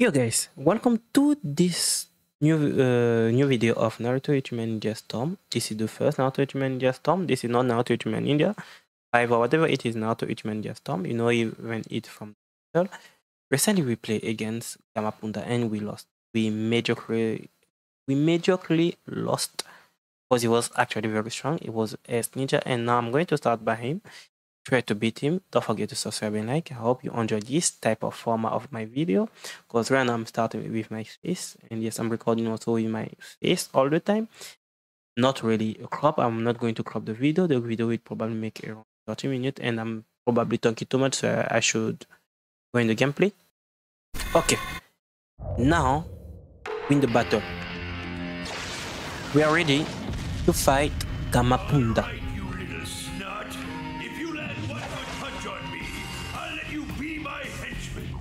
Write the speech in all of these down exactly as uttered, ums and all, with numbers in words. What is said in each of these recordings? Yo guys, welcome to this new uh, new video of Naruto Ultimate Ninja Storm. This is the first Naruto Ultimate Ninja Storm. This is not Naruto Ultimate Ninja five or whatever. It is Naruto Ultimate Ninja Storm. You know even it from the title. Recently we played against Gamabunta and we lost. We majorly we majorly lost because he was actually very strong. It was S Ninja, and now I'm going to start by him. Try to beat him. Don't forget to subscribe and like. I hope you enjoy this type of format of my video, because right now I'm starting with my face, and yes, I'm recording also with my face all the time. Not really a crop. I'm not going to crop the video. The video will probably make around thirty minutes, and I'm probably talking too much, so I should go in the gameplay. Okay, now win the battle. We are ready to fight Gamabunta.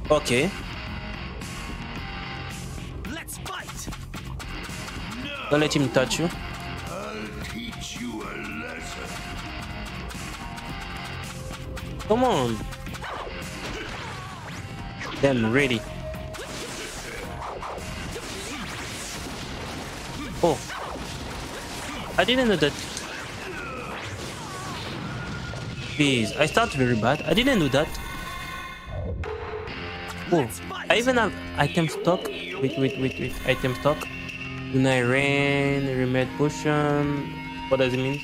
Okay. Let's fight. No. Don't let him touch you. I'll teach you a lesson. Come on. Them ready. Oh. I didn't know that. Please, I start very bad. I didn't know that. Oh, I even have item stock. Wait, wait, wait, wait. Item stock. Unai Rain, Remed Potion. What does it mean?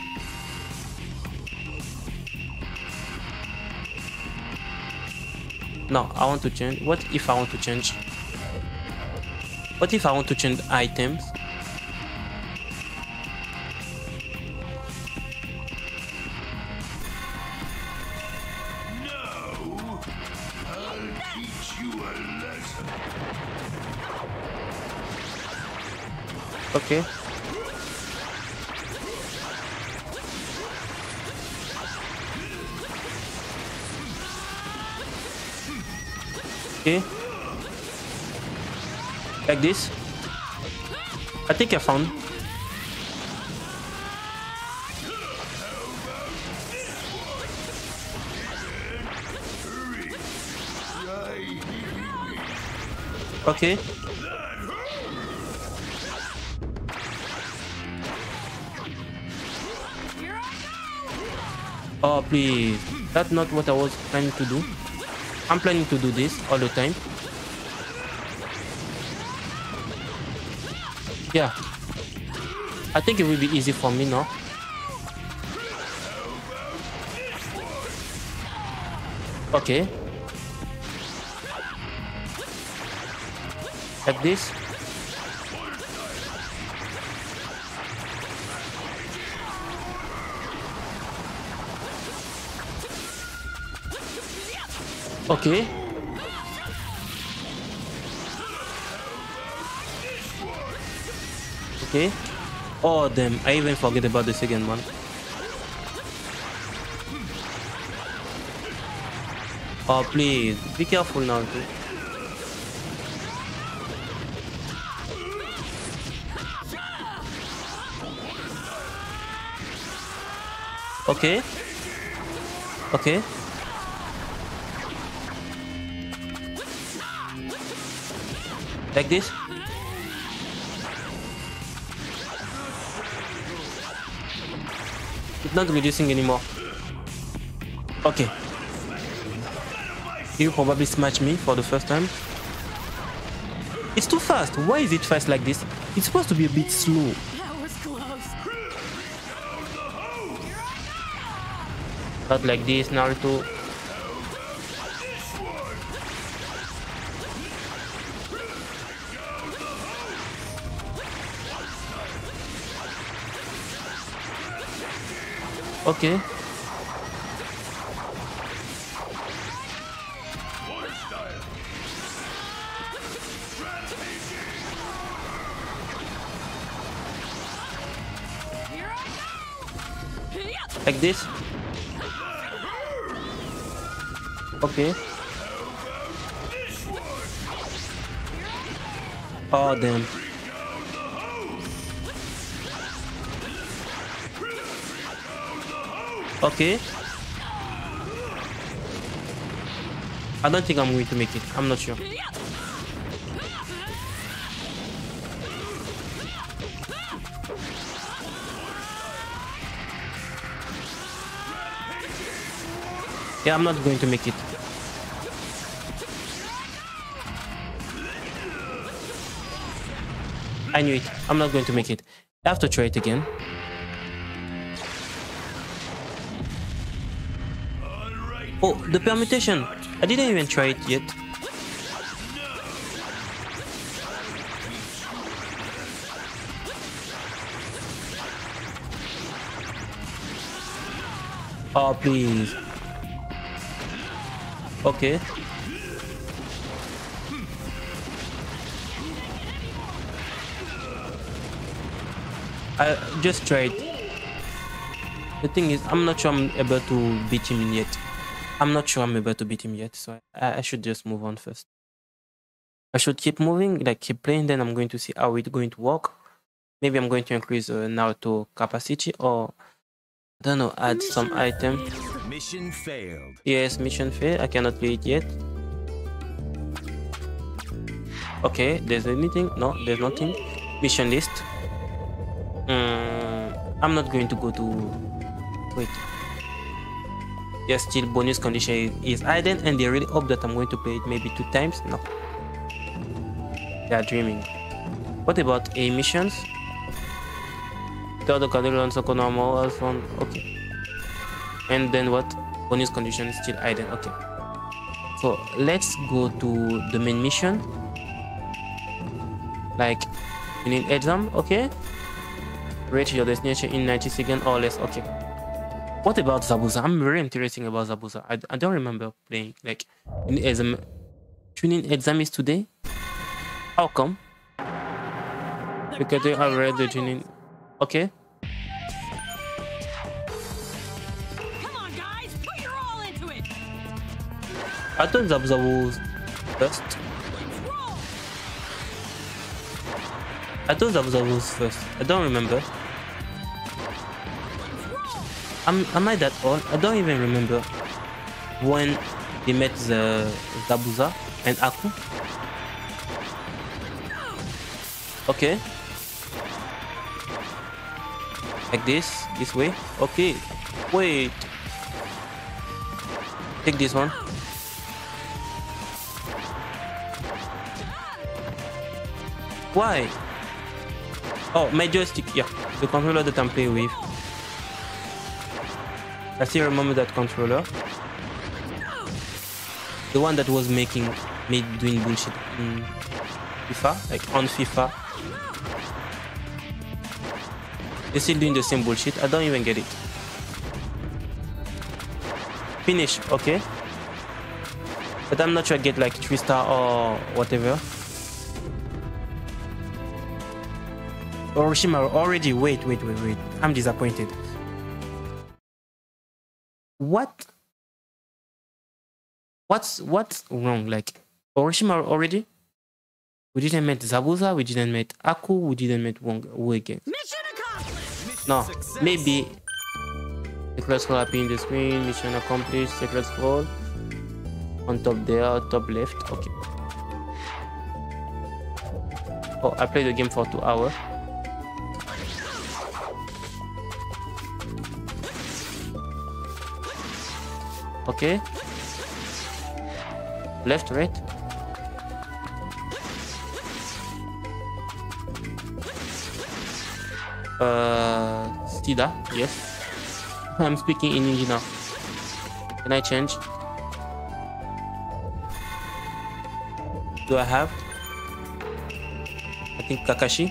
No, I want to change. What if I want to change? What if I want to change items? Okay. Okay. Like this. I think I found. Okay. Oh please, that's not what I was planning to do. I'm planning to do this all the time. Yeah. I think it will be easy for me now. Okay. Like this. Okay. Okay. Oh damn, I even forget about the second one. Oh please, be careful now. Okay. Okay. Like this? It's not reducing anymore. Okay. You probably smash me for the first time. It's too fast. Why is it fast like this? It's supposed to be a bit slow. That was close. Not like this, Naruto. Okay. Like this. Okay. Oh damn. Okay. I don't think I'm going to make it. I'm not sure. Yeah, I'm not going to make it. I knew it. I'm not going to make it. I have to try it again. Oh, the permutation! I didn't even try it yet. Oh, please. Okay. I just tried. The thing is, I'm not sure I'm able to beat him yet. I'm not sure I'm able to beat him yet, so I, I should just move on first. I should keep moving, like keep playing, then I'm going to see how it's going to work. Maybe I'm going to increase uh, Naruto capacity, or I don't know, add some item. Mission failed. Yes, mission failed. I cannot play it yet. Okay, there's anything? No, there's nothing. Mission list. Mm, I'm not going to go to... Wait. Yes, still bonus condition is hidden, and they really hope that I'm going to play it maybe two times. No. They are dreaming. What about A missions? Okay. And then what? Bonus condition is still hidden. Okay. So let's go to the main mission. Like, you need exam, okay? Reach your destination in ninety seconds or less. Okay. What about Zabuza? I'm very interested about Zabuza. I, I don't remember playing like in exam. Chunin exam is today. How come? Because they have read the Chunin. Okay. Come on, guys, put your all into it. I thought Zabuza was first. I thought Zabuza was first. I don't remember. Am, am I that old? I don't even remember when they met the Zabuza and Aku. Okay. Like this, this way. Okay. Wait. Take this one. Why? Oh, my joystick. Yeah, the controller that I'm playing with. I still remember that controller. The one that was making me doing bullshit in FIFA, like on FIFA. They're still doing the same bullshit. I don't even get it. Finish, okay. But I'm not sure I get like three star or whatever. Orochimaru already. Wait, wait, wait, wait. I'm disappointed. What? What's what's wrong? Like Orochimaru already? We didn't meet Zabuza, we didn't meet Aku, we didn't meet Wong Wu again. Mission accomplished. No, success. Maybe Secret Scroll up in the screen, mission accomplished, Secret Scroll. On top there, top left, okay. Oh, I played the game for two hours. Okay. Left, right. Uh, Stida, yes. I'm speaking in English now. Can I change? Do I have? I think Kakashi.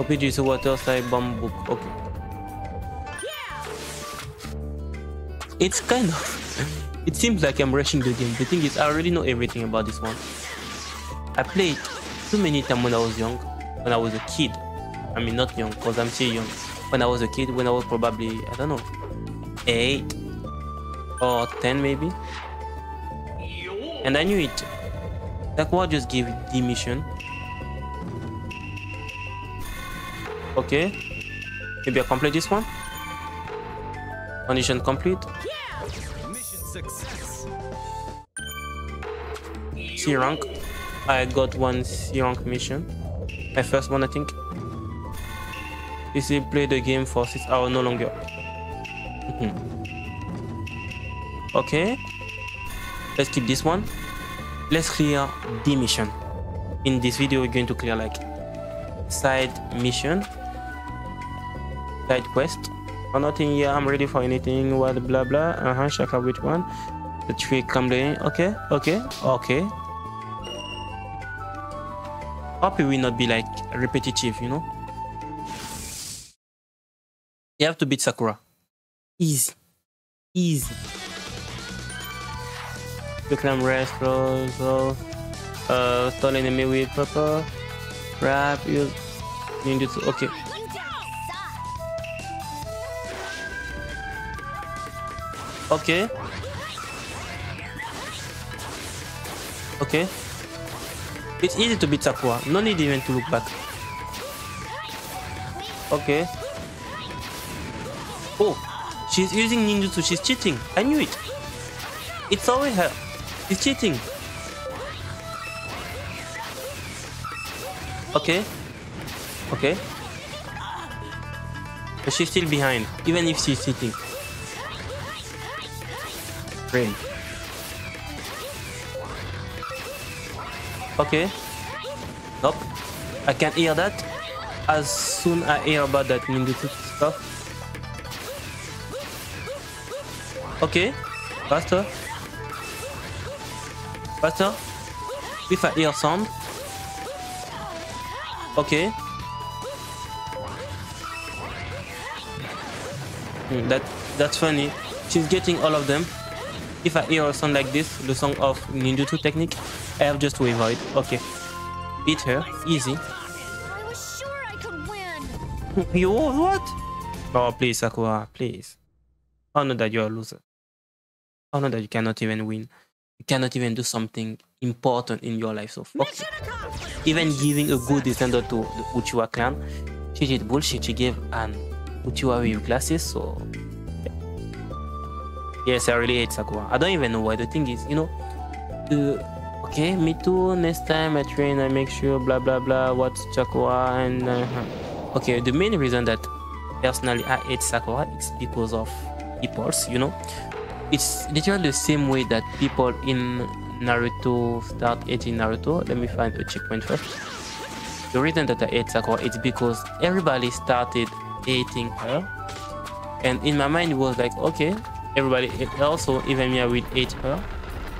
O P G is a water side bomb book. Okay. It's kind of... it seems like I'm rushing the game. The thing is, I already know everything about this one. I played too many times when I was young. When I was a kid. I mean, not young, because I'm still young. When I was a kid, when I was probably, I don't know, eight or ten maybe. And I knew it. Sakura just gave it the mission. Okay. Maybe I complete this one. Condition complete. C rank. I got one C rank mission. My first one, I think. You see, play the game for six hours, no longer. Okay, let's keep this one. Let's clear the mission. In this video, we're going to clear like side mission, side quest. Oh, nothing here. I'm ready for anything. What? Blah blah. Uh huh. Check out which one. The trick come in. Okay. Okay. Okay. Hope it will not be like repetitive, you know. You have to beat Sakura. Easy. Easy. Quick climb, rest, roll, roll. Uh, stall enemy with purple. Wrap you. Okay. Okay. Okay. It's easy to beat Sakura. No need even to look back. Okay. Oh, she's using ninjutsu. She's cheating. I knew it. It's always her. She's cheating. Okay. Okay. But she's still behind, even if she's cheating. Rain. Okay. Nope. I can hear that. As soon as I hear about that ninjutsu stuff. Okay. Faster. Faster. If I hear sound. Okay. Mm, that that's funny. She's getting all of them. If I hear a song like this, the song of ninjutsu technique, I have just to avoid. Okay. Beat her. Easy. I was sure I could win. You what? Oh, please, Sakura, please. I know that you're a loser. I know that you cannot even win. You cannot even do something important in your life, so fuck you. Even giving a good descender to the Uchiha clan, she did bullshit. She gave an Uchiha with glasses, so... Yes, I really hate Sakura. I don't even know why. The thing is, you know, uh, okay, me too. Next time I train, I make sure, blah, blah, blah, what's Sakura and... Uh, okay, the main reason that personally I hate Sakura is because of peoples, you know. It's literally the same way that people in Naruto start hating Naruto. Let me find a checkpoint first. The reason that I hate Sakura is because everybody started hating her. And in my mind, it was like, okay... Everybody also, even me, I will hate her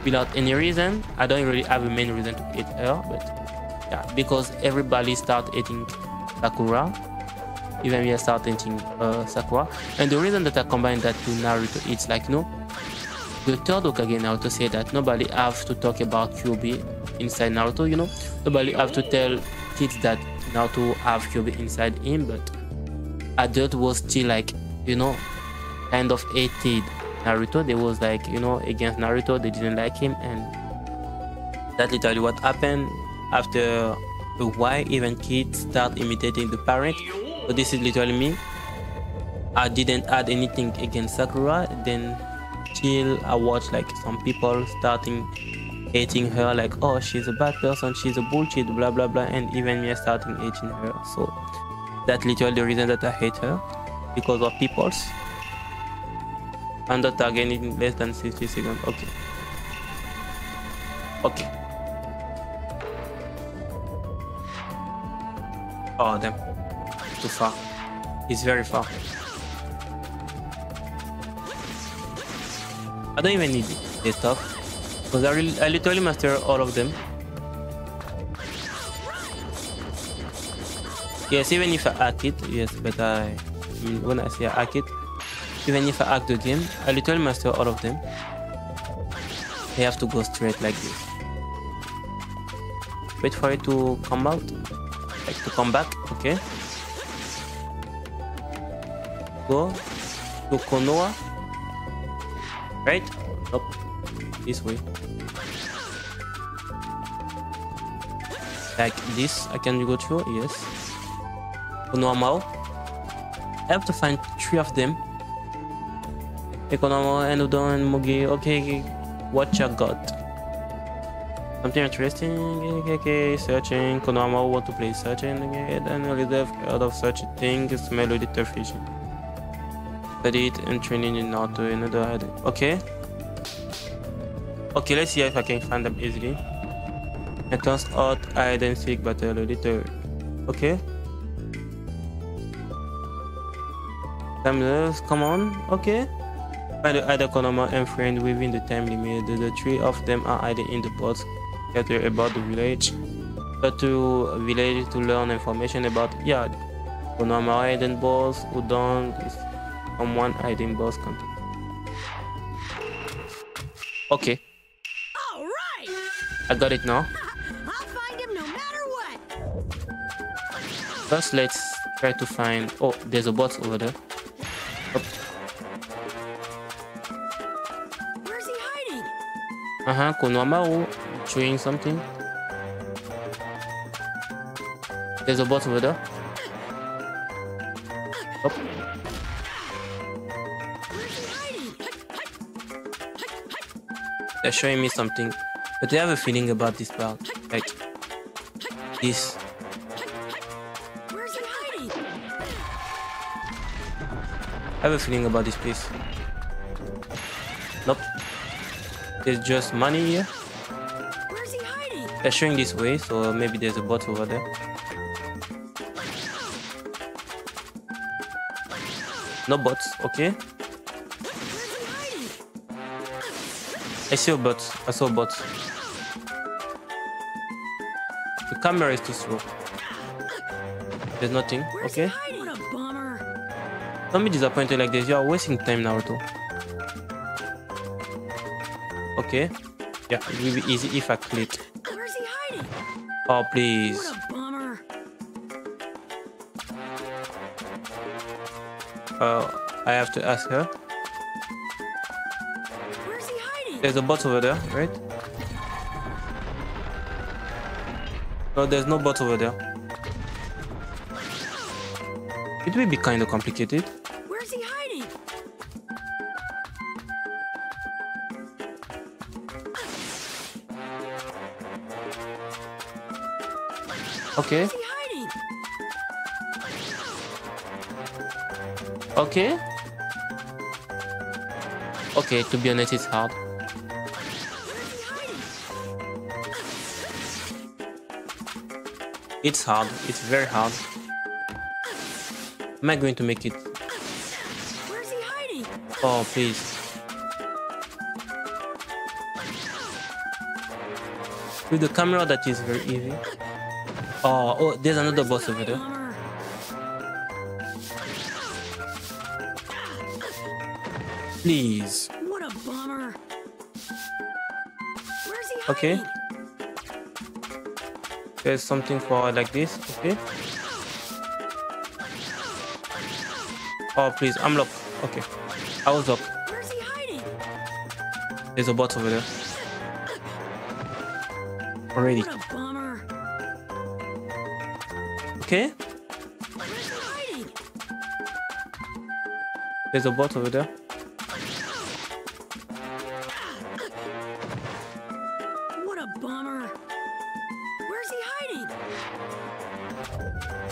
without any reason. I don't really have a main reason to hate her, but yeah, because everybody started hating Sakura. Even me, I started hating uh, Sakura. And the reason that I combined that to Naruto, it's like, no, the third Hokage Naruto said that nobody have to talk about Kyuubi inside Naruto, you know. Nobody have to tell kids that Naruto have Kyuubi inside him, but adult was still like, you know, kind of hated Naruto. They was like, you know, against Naruto. They didn't like him, and that's literally what happened. After a while, even kids start imitating the parent. So this is literally me. I didn't add anything against Sakura, then till I watched like some people starting hating her, like, oh, she's a bad person, she's a bullshit, blah blah blah, and even me starting hating her. So that's literally the reason that I hate her, because of people's. Under target in less than sixty seconds. Okay. Okay. Oh damn. Too far. It's very far. I don't even need this stuff, because I, really, I literally master all of them. Yes, even if I hack it. Yes, but I, I mean, when I say I hack it, even if I hack the game, I literally master all of them. They have to go straight like this. Wait for it to come out. Like to come back, okay. Go to Konoha. Right? Nope. This way. Like this, I can go through, yes. Konohamaru. I have to find three of them. Konohamaru, Enodo, and Mugi. Okay, what you got? Something interesting. Okay, okay. Searching. Konohamaru want to play searching again. And a little out of such a thing. Smell a little fish. Study it and training in Naruto. Enodo had it. Okay. Okay, let's see if I can find them easily. It turns out I didn't seek battle later. Okay. Timeless, come on. Okay. Find the other Konoha and friend within the time limit. The three of them are hiding in the pods scattered about the village. Go to village to learn information about Yad. Konohamaru hidden boss, Udon is someone hiding boss country. Okay. All right. I got it now. I'll find him no matter what. First, let's try to find. Oh, there's a boss over there. Oops. Where's he hiding? Uh huh. Konohamaru doing something. There's a boss over there. Up. They're showing me something, but they have a feeling about this part, like this. I have a feeling about this place. Nope. There's just money here. They're showing this way, so maybe there's a bot over there. No bots, okay. I see a bot. I saw a bot. The camera is too slow. There's nothing, okay. Don't be disappointed like this. You are wasting time, Naruto. Okay. Yeah, it will be easy if I click. Oh, please. Uh, I have to ask her. Where's he hiding? There's a bot over there, right? No, there's no bot over there. It will be kind of complicated. Where's he hiding? Okay. Okay. Okay, to be honest, it's hard. It's hard. It's very hard. Am I going to make it? Where's he hiding? Oh, please. With the camera, that is very easy. Oh, oh, there's another boss over there. Please. What a bummer. Where's he okay. Hiding? There's something for like this. Okay. Oh please, I'm locked. Okay. I was locked. Where's he hiding? There's a bot over there. Already. What a bummer. Okay. Where's he hiding? There's a bot over there.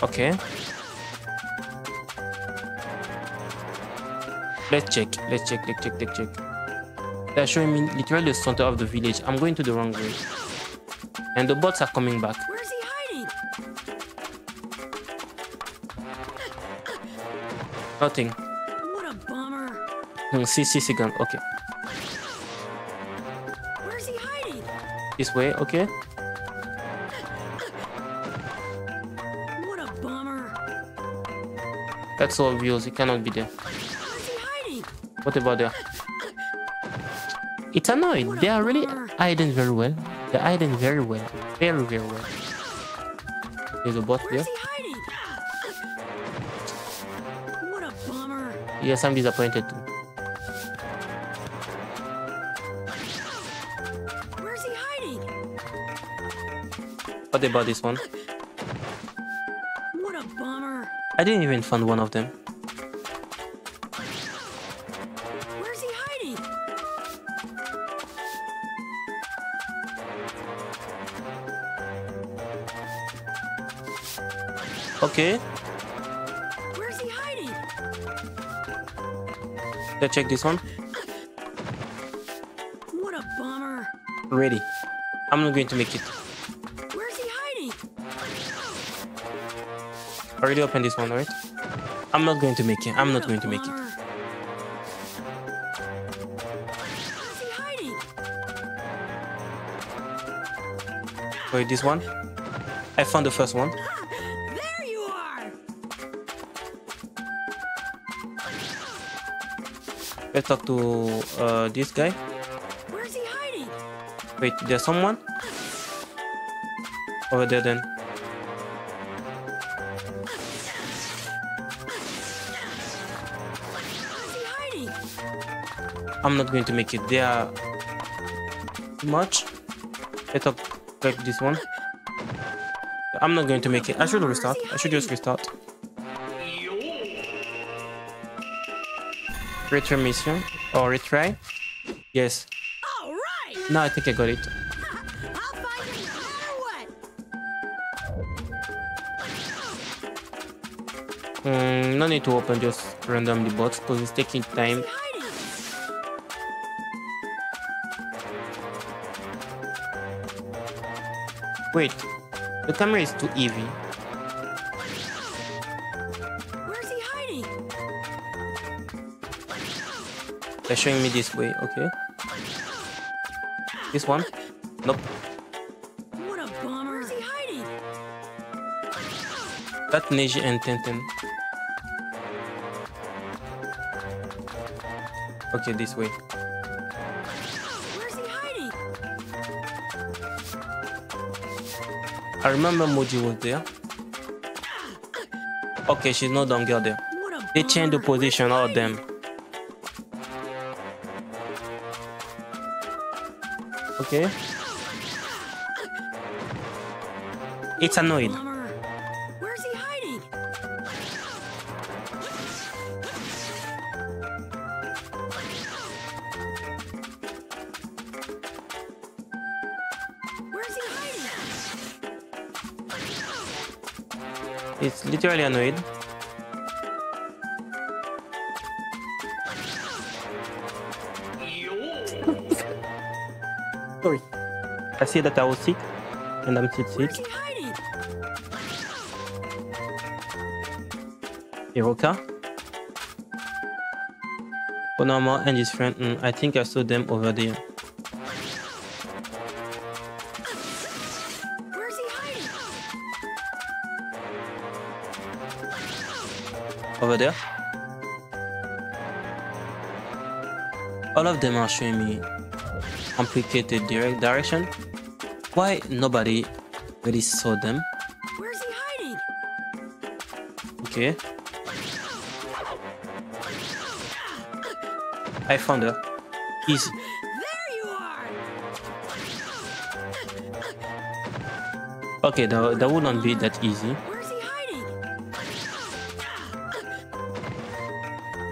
Okay. Let's check. Let's check. Let's check. Let's check. They're showing me literally the center of the village. I'm going to the wrong way. And the bots are coming back. Where's he hiding? Nothing. What a bummer. sixty seconds. Okay. Where's he hiding? This way. Okay. That's all views, it cannot be there. What about there? It's annoying, they are really hiding very well. They're hiding very well. Very, very well. There's a bot there. Yes, I'm disappointed too. What about this one? I didn't even find one of them. Where's he hiding? Okay. Where's he hiding? Let's check this one. What a bummer. ready. I'm not going to make it. Where's he hiding? I already opened this one, right? I'm not going to make it. I'm not going to make it. Where's he hiding? Wait, this one? I found the first one. Let's talk to uh, this guy. Where's he hiding? Wait, there's someone over there then. Where's he hiding? I'm not going to make it. They are too much. Let's talk back to this one. I'm not going to make it. I should restart. I should just restart. Retry mission or retry? Yes. All right. Now I think I got it. I'll find it no matter what. Mm, no need to open just randomly box because it's taking time. Wait, the camera is too heavy. They're showing me this way, okay. This one? Nope. What a bummer. Where's he hiding? That's Neji and Tenten. Okay, this way. Where's he hiding? I remember Moji was there. Okay, she's no longer there. They changed the position, all of them. Okay. It's annoyed. Where's he hiding? Where's he hiding? It's literally annoyed. Sorry. I see that I was sick, and I'm still sick. Hiroka, Konohamaru and his friend. Mm, I think I saw them over there. Where's he hiding? Over there. All of them are showing me complicated direct direction. Why nobody really saw them? Where's he hiding? Okay. I found her. Easy. There you are. Okay, that, that wouldn't be that easy. Where's he hiding?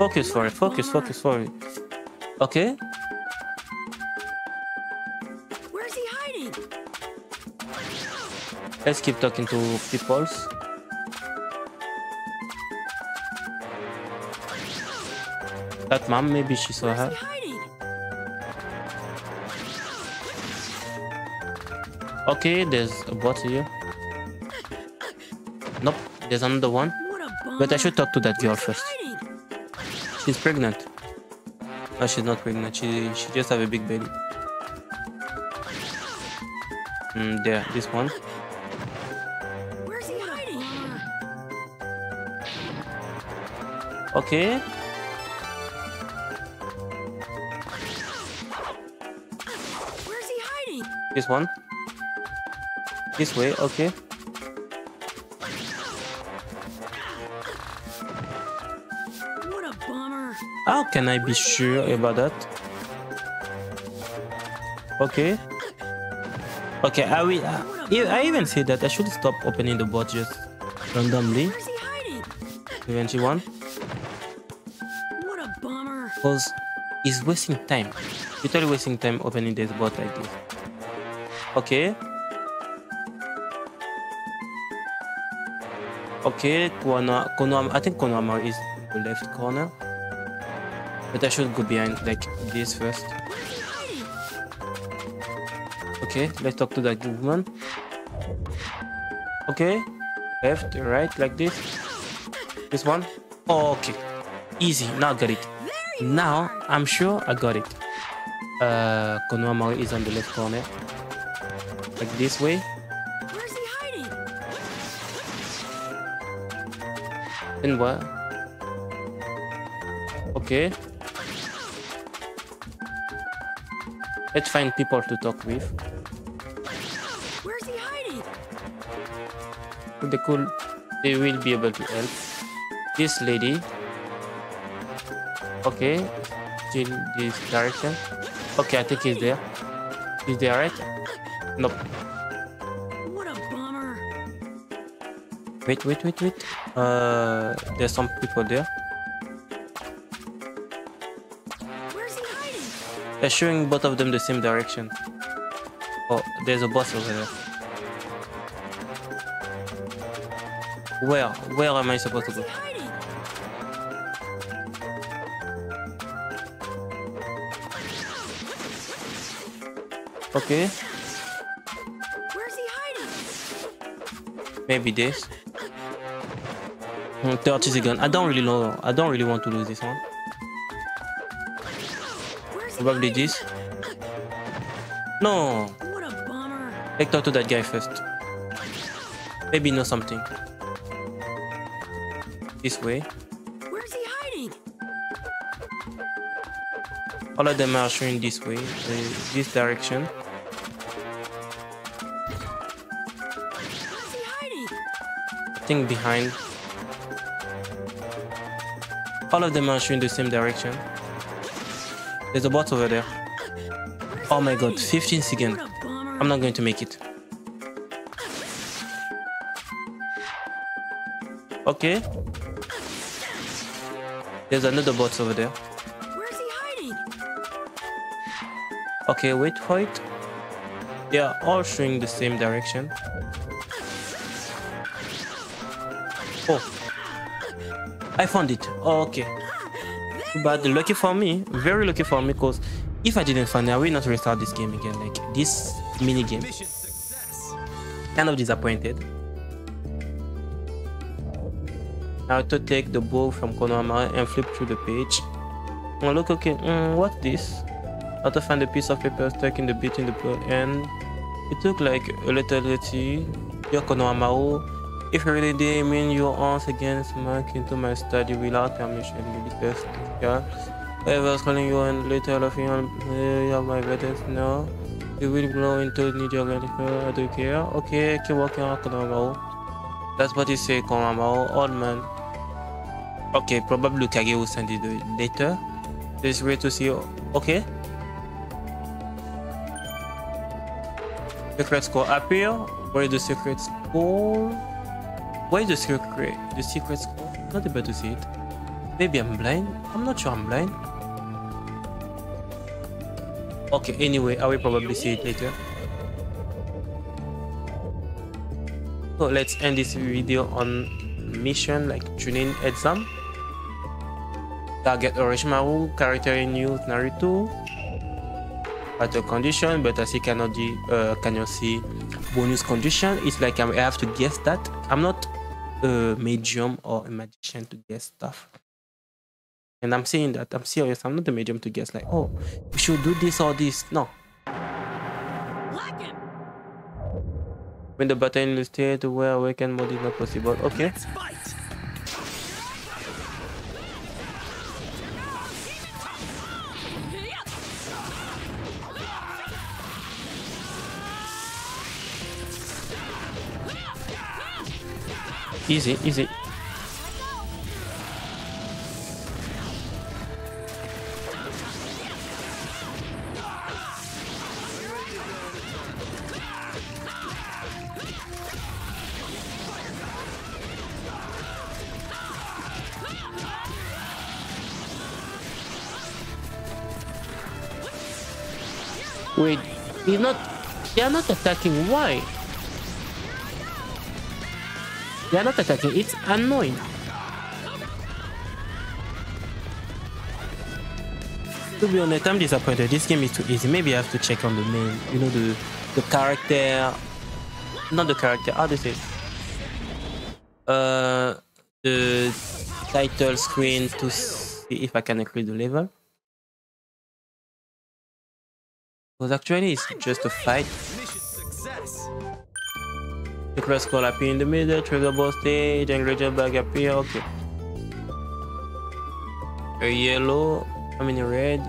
Focus for it. Focus, focus for it. Okay. Let's keep talking to people. That mom, maybe she saw her. Okay, there's a bot here. Nope, there's another one. But I should talk to that girl first. She's pregnant. No, she's not pregnant. She she just have a big baby. Mm, there, this one. Okay. Where's he hiding? This one. This way, okay. What a bummer. How can I be sure about that? Okay. Okay, I will uh, I even say that I should stop opening the bot just randomly. Where's he hiding? Eventually one. Because it's wasting time. You're totally wasting time opening this bot like this. Okay. Okay, Konoha, Konoha, I think Konohamaru is the left corner. But I should go behind like this first. Okay, let's talk to that movement. Okay, left, right, like this. This one. Okay, easy. Now I got it. Now I'm sure I got it. Uh, Konohamaru is on the left corner. Like this way. Where's he hiding? Then what? Okay. Let's find people to talk with. Where's he hiding? They could, they will be able to help. This lady. Okay. Still this direction. Okay, I think he's there. Is there, right? Nope. What a bummer. Wait, wait, wait, wait. Uh, there's some people there. They're showing both of them the same direction. Oh, there's a boss over there. Where? Where am I supposed to go? Okay. Where's he hiding? Maybe this. thirty seconds. I don't really know. I don't really want to lose this one. Probably this. No. What a bummer. Let's talk to that guy first. Maybe know something. This way. Where's he hiding? All of them are showing this way, uh, this direction. Where's he hiding? I think behind. All of them are showing the same direction. There's a bot over there. Oh my god, fifteen seconds. I'm not going to make it. Okay. There's another bot over there. Where's he hiding? Okay, wait for it. They are all showing the same direction. Oh. I found it. Oh, okay. But lucky for me, very lucky for me, because if I didn't find it, I will not restart this game again. Like this mini game. Kind of disappointed. Now to take the bow from Konohamaru and flip through the page. Oh look, okay, mm, what's this? How to find a piece of paper stuck in the bit in the plot, and it took like a little litty. Dear Konohamaru, if you really did mean your arms against Mark into my study without permission, you detest God. I was calling you and later laughing on uh, my veterans now. You will blow into Ninja Organic, I don't care. Okay, keep walking on Konohamaru. That's what you say, Konohamaru, old man. Okay, probably Kage will send it later. This way to see. Okay. Secret score appear. Where is the secret score? Why is the secret, the secret score? Not able to see it. Maybe I'm blind? I'm not sure I'm blind. Okay, anyway, I will probably see it later. So let's end this video on mission like Chunin exam. Target Orochimaru, character in new Naruto. Battle condition, but as you cannot do, uh, can you see bonus condition? It's like I have to guess that. I'm not a medium or a magician to guess stuff. And I'm saying that, I'm serious, I'm not a medium to guess like, oh, we should do this or this. No. When the battle illustrates where awakened mode is not possible. Okay. Easy, easy. Wait, he's not, they are not attacking, why? They are not attacking, it's annoying. To be honest, I'm disappointed. This game is too easy. Maybe I have to check on the main, you know, the the character, not the character, how do you say it? Uh, the title screen to see if I can include the level. Because actually it's just a fight. The press call appear in the middle, trigger ball stage, engranger bag appear, okay. A yellow, I mean a red,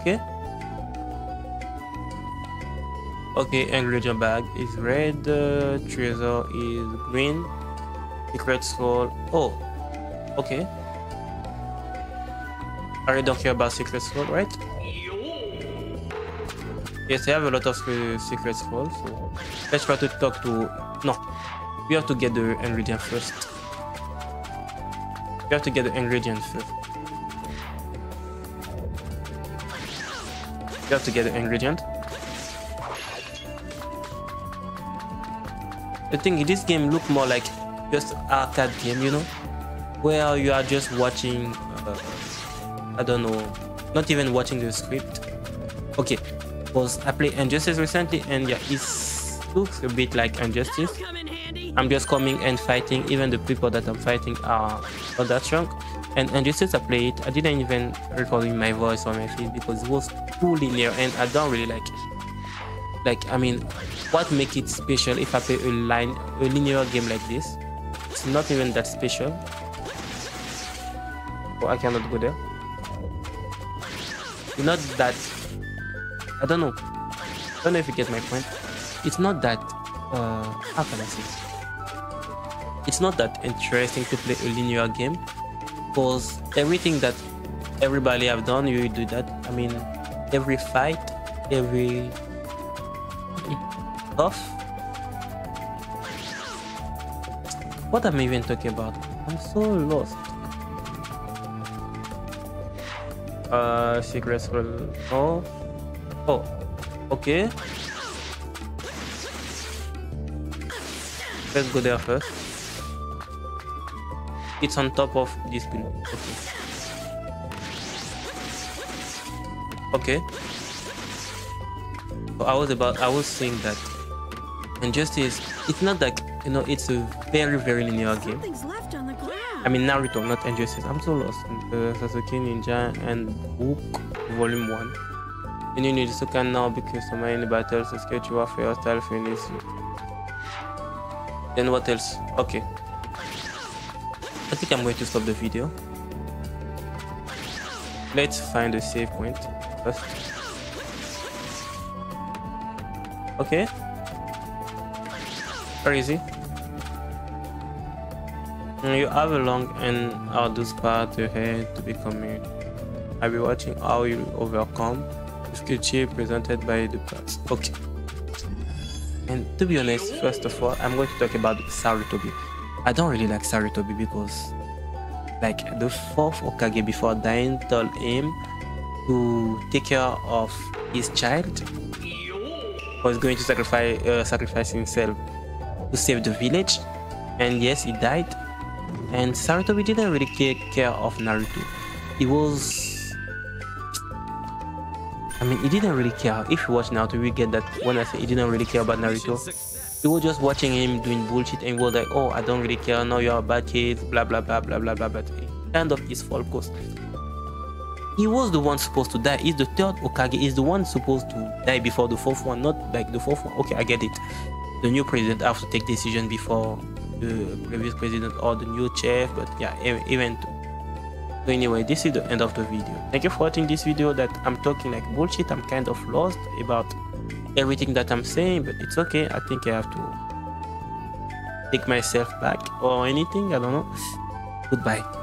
okay. Okay, engranger bag is red, uh, treasure is green, secret scroll, oh, okay. I really don't care about secret scroll, right? Yes, I have a lot of uh, secret scrolls, so let's try to talk to... No, we have to get the ingredient first. We have to get the ingredient first. We have to get the ingredient. The thing, this game looks more like just arcade game, you know, where you are just watching, uh, I don't know, not even watching the script. Okay, because I played Injustice recently, and yeah, it looks a bit like Injustice. I'm just coming and fighting, even the people that I'm fighting are not that strong. And Injustice, I played it, I didn't even record my voice or my face because it was too linear, and I don't really like it. Like, I mean, what makes it special if I play a line a linear game like this? It's not even that special. Oh, I cannot go there. It's not that... I don't know. I don't know if you get my point. It's not that... Uh, how can I say it? It's not that interesting to play a linear game. Because everything that everybody have done, you do that. I mean, every fight, every... Off. What am I even talking about? I'm so lost. Uh, secret scroll. Oh, oh, okay. Let's go there first. It's on top of this pillar. Okay. Okay. I was about. I was saying that. Injustice, it's not like, you know, it's a very, very linear game. Left on the I mean, Naruto, not Injustice. I'm so lost. Uh, Sasuke, Ninja, and Book, Volume one. And you need to can now because somewhere in the battle, Sasuke, Uchiha, Fire, Style, Finish. Then what else? Okay. I think I'm going to stop the video. Let's find a save point first. Okay. Where is he? You have a long and arduous path ahead to becoming. I'll be watching how you overcome the skill presented by the past. Okay. And to be honest, first of all, I'm going to talk about Sarutobi. I don't really like Sarutobi because, like, the fourth Hokage before dying told him to take care of his child. Was going to sacrifice uh, sacrifice himself to save the village, and yes, he died. And Sarutobi didn't really take care of Naruto. He was... I mean, he didn't really care. If you watch Naruto, we get that when I say he didn't really care about Naruto, you were just watching him doing bullshit and he was like, oh, I don't really care, no, you're a bad kid, blah blah blah blah blah blah blah. Kind of his fault, because he was the one supposed to die. He's the third Hokage. He's the one supposed to die before the fourth one, not like the fourth one. Okay, I get it. The new president has to take decision before the previous president or the new chef, but yeah, even too. So anyway, this is the end of the video. Thank you for watching this video that I'm talking like bullshit. I'm kind of lost about everything that I'm saying, but it's okay. I think I have to take myself back or anything. I don't know. Goodbye.